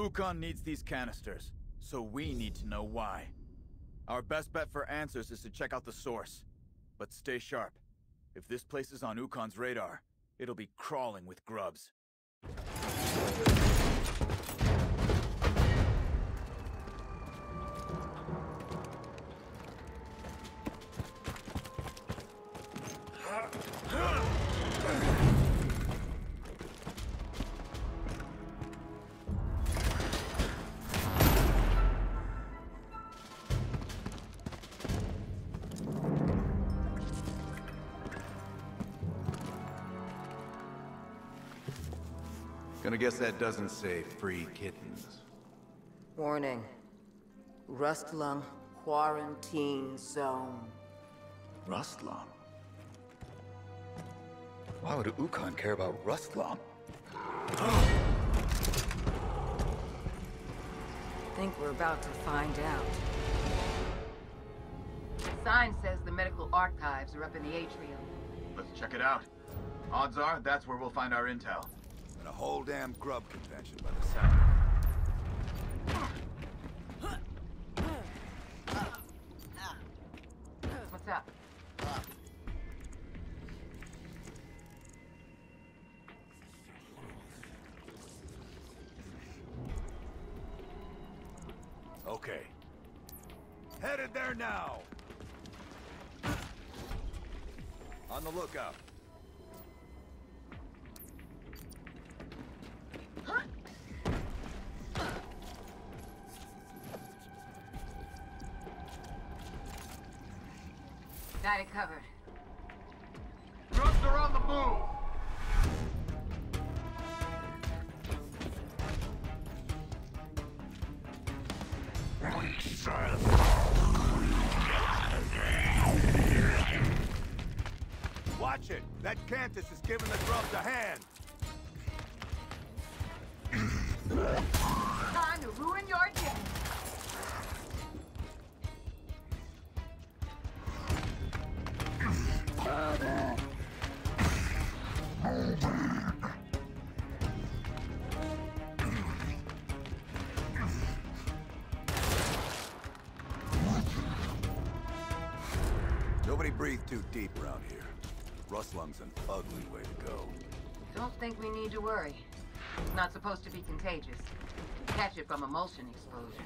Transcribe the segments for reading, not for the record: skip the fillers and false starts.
Ukkon needs these canisters, so we need to know why. Our best bet for answers is to check out the source. But stay sharp. If this place is on Ukkon's radar, it'll be crawling with grubs. Gonna guess that doesn't say free kittens. Warning. Rustlung quarantine zone. Rustlung? Why would Ukkon care about Rustlung? I think we're about to find out. The sign says the medical archives are up in the atrium. Let's check it out. Odds are that's where we'll find our intel. And a whole damn grub convention by the sound. What's up? Okay. Headed there now. On the lookout. Got it covered. Drugs are on the move! Watch it! That Cantus is giving the grubs a hand! Time to ruin your day! Nobody breathe too deep around here. Rustlung's an ugly way to go. Don't think we need to worry. It's not supposed to be contagious. Catch it from emulsion exposure.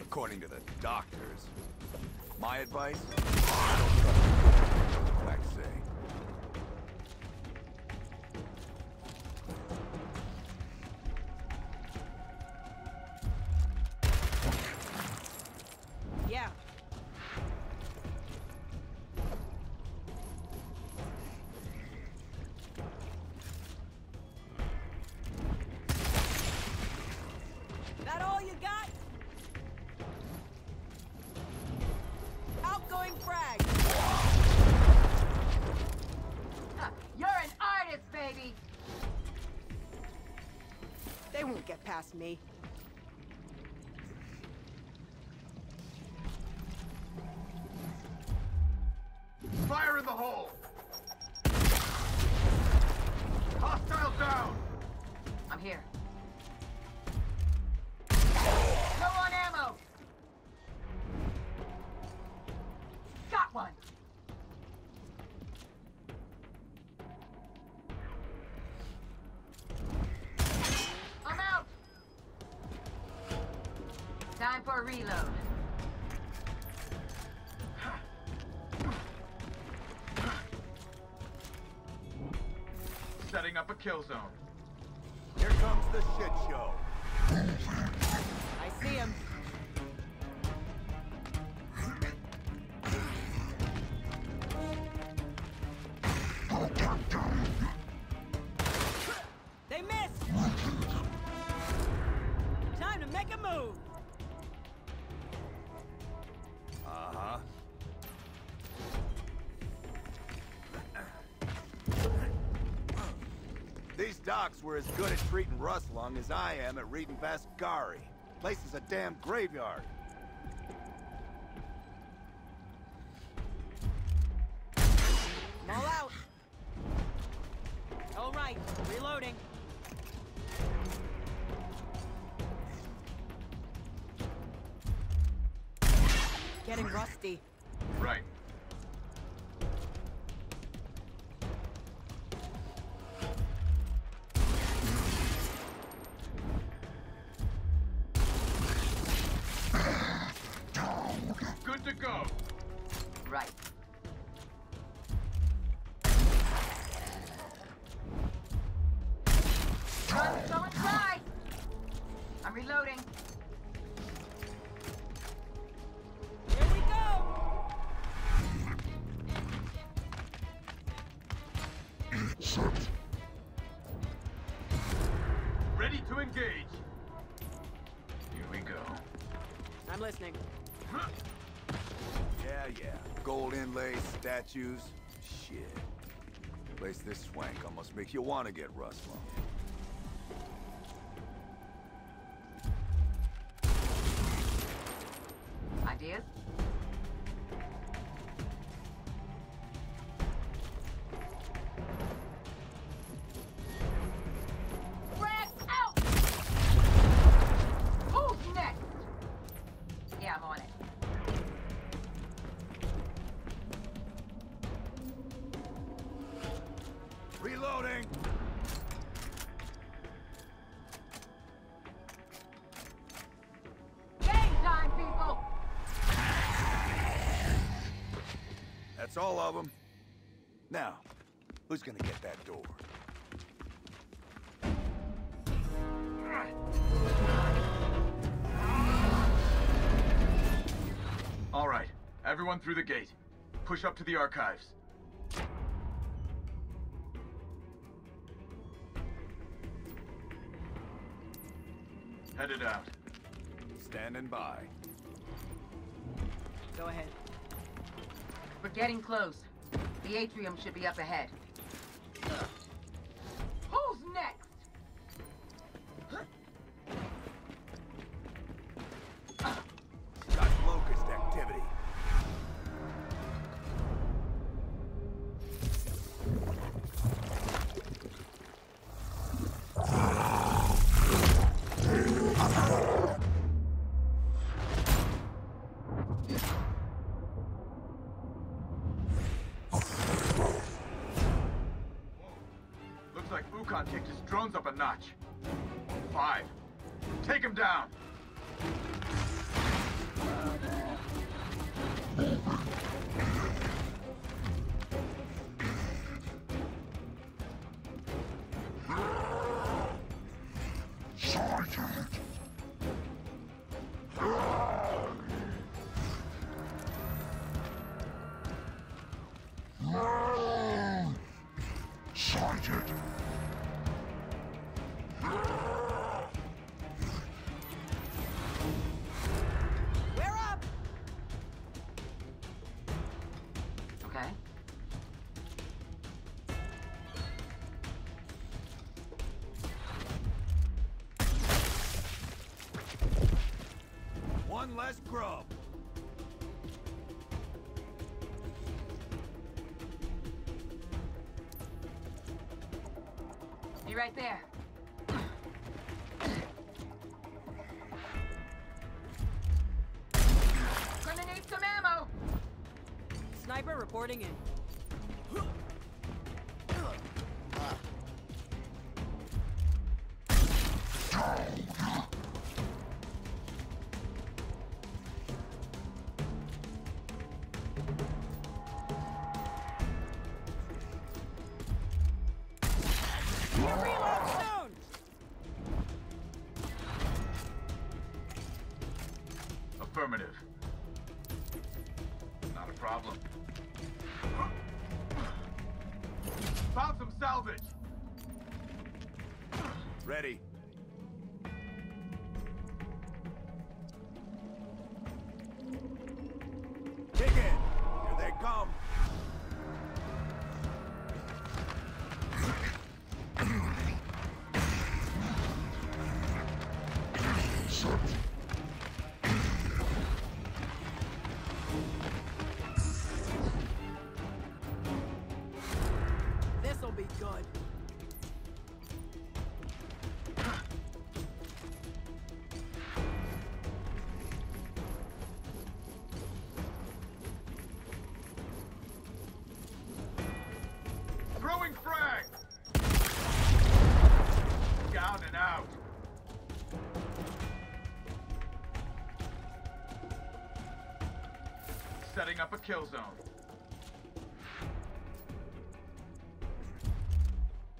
According to the doctors. My advice? Yeah. That all you got? Outgoing frag. You're an artist, baby. They won't get past me. Fire in the hole! Hostile down! I'm here. Go on ammo! Got one! I'm out! Time for a reload. Setting up a kill zone. Here comes the shit show. I see him. They missed. Time to make a move. Uh-huh. These docs were as good at treating Rustlung as I am at reading Vaskari. Place is a damn graveyard. All out. All right, reloading. getting rusty. Right. Good to go. Right. Run, go and try. I'm reloading. Ready to engage. Here we go. I'm listening. Huh. Yeah. Gold inlays, statues, shit. Place this swank almost makes you want to get Rustlung. Ideas? Reloading! Game time, people! That's all of them. Now, who's gonna get that door? All right, everyone through the gate. Push up to the archives. Headed out. Standing by. Go ahead. We're getting close. The atrium should be up ahead. Who's next? Got locust activity. Looks like Ukkon kicked his drones up a notch. 5. Take him down! One less grub. Be right there. Gonna need some ammo. Sniper reporting in. Affirmative. Not a problem. Found some salvage. Ready. Dig it. Here they come. This'll be good. Setting up a kill zone.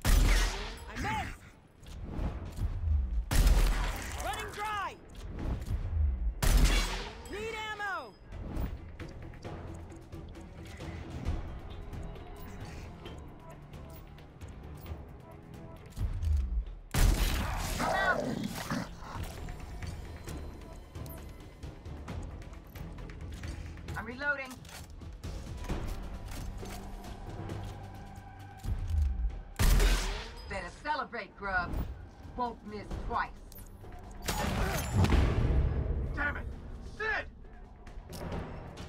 I missed! Running dry! Need ammo! Reloading. Better celebrate, Grub. Won't miss twice. Damn it! Sid!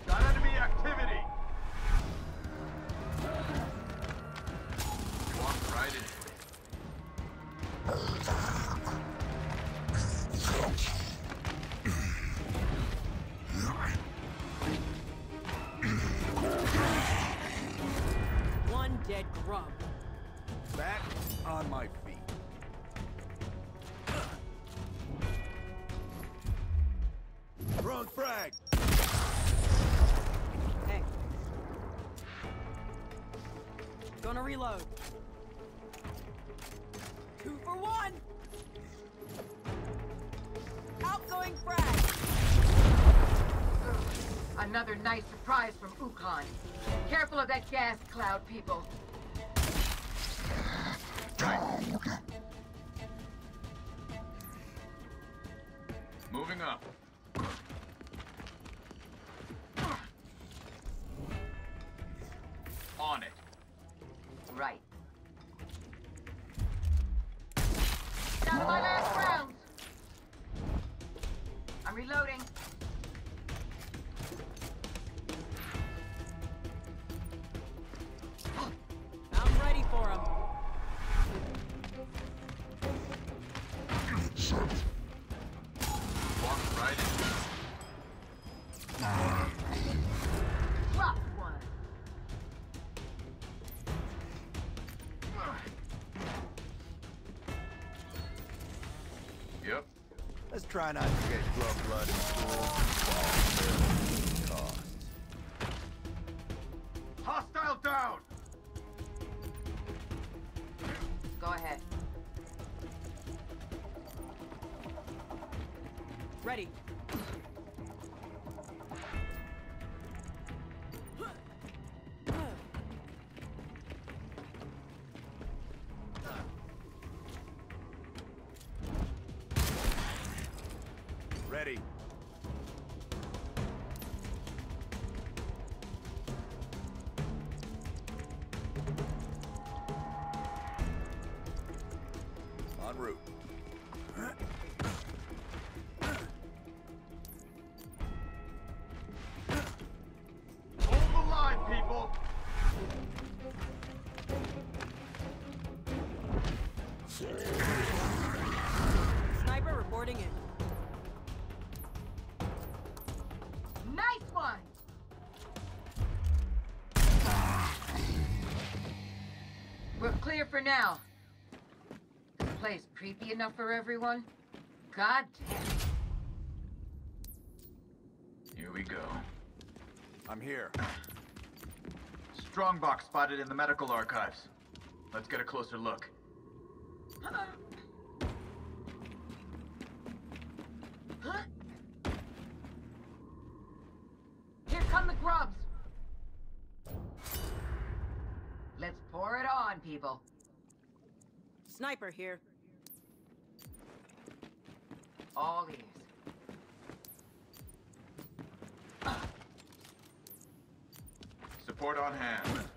Got enemy activity! You walked right into it. Dead grub. Back on my feet. Wrong frag. Hey. Gonna reload. 2 for 1. Outgoing frag. Another nice surprise from Ukkon. Careful of that gas cloud, people. Moving up. On it. Right. Down to my last round. I'm reloading. Let's try not to get grub blood in school. Hostile down! Go ahead. Ready. Ready. En route. Hold the line, people. Sniper reporting in. We're clear for now. This place creepy enough for everyone? God damn it. Here we go. I'm here. Strongbox spotted in the medical archives. Let's get a closer look. Huh? Huh? Here come the grubs. Let's pour it on, people. Sniper here. All ears. Support on hand.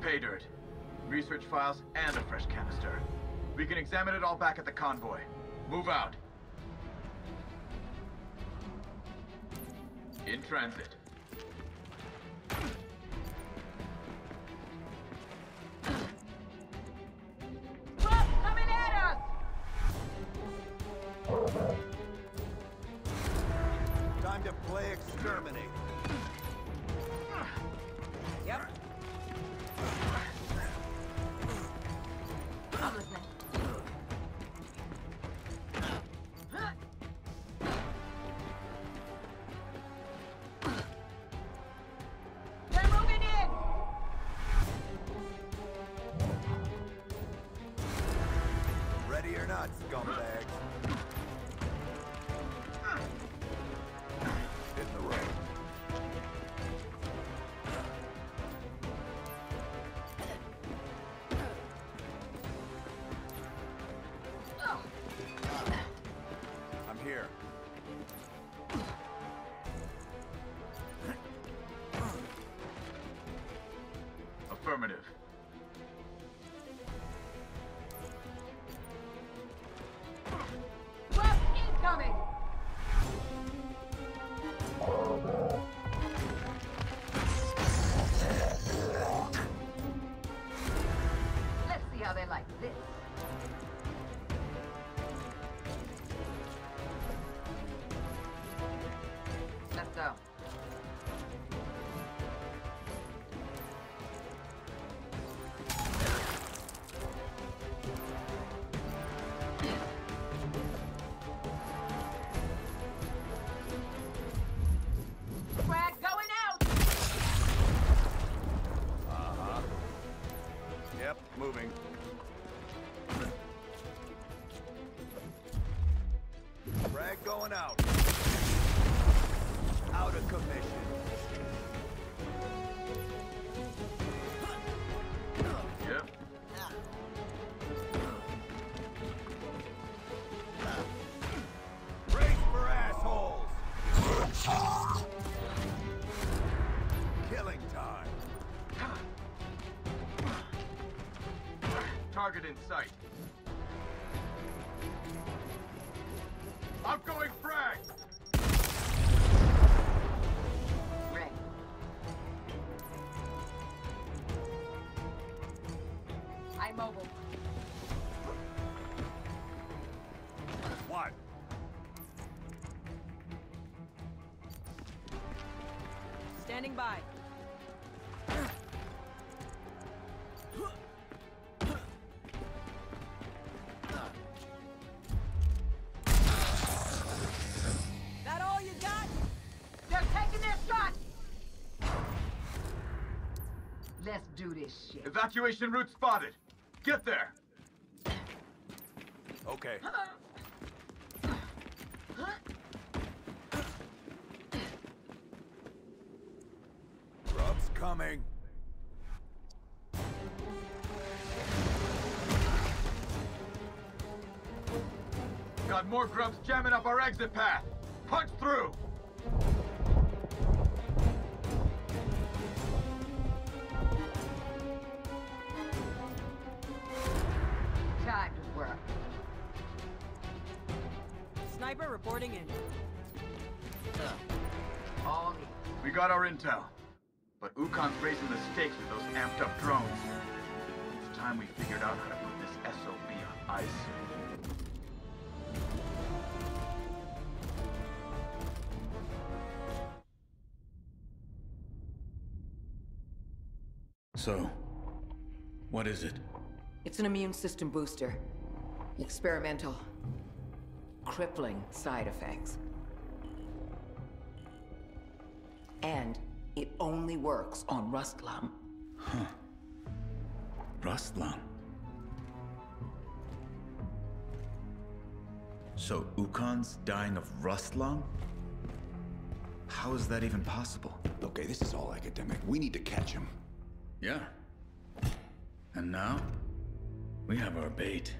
Pay dirt. Research files and a fresh canister. We can examine it all back at the convoy. Move out. In transit. Grub's coming at us! Time to play exterminate. Yep. not, scumbags. In the road. I'm here. Affirmative. Moving. Frag going out. Out of commission. Yep. Brace for assholes. Killing time. Target in sight. I'm going frag! Ready. I'm mobile. What? Standing by. Let's do this shit. Evacuation route spotted. Get there. Okay. Grub's coming. Got more grubs jamming up our exit path. Punch through. Sniper reporting in. All me. We got our intel, but Ukkon's raising the stakes with those amped up drones. It's time we figured out how to put this SOB on ice. So, what is it? It's an immune system booster. Experimental. Crippling side effects. And it only works on Rustlung. Huh. Rustlung? So Ukkon's dying of Rustlung? How is that even possible? Okay, this is all academic. We need to catch him. Yeah. And now? We have our bait.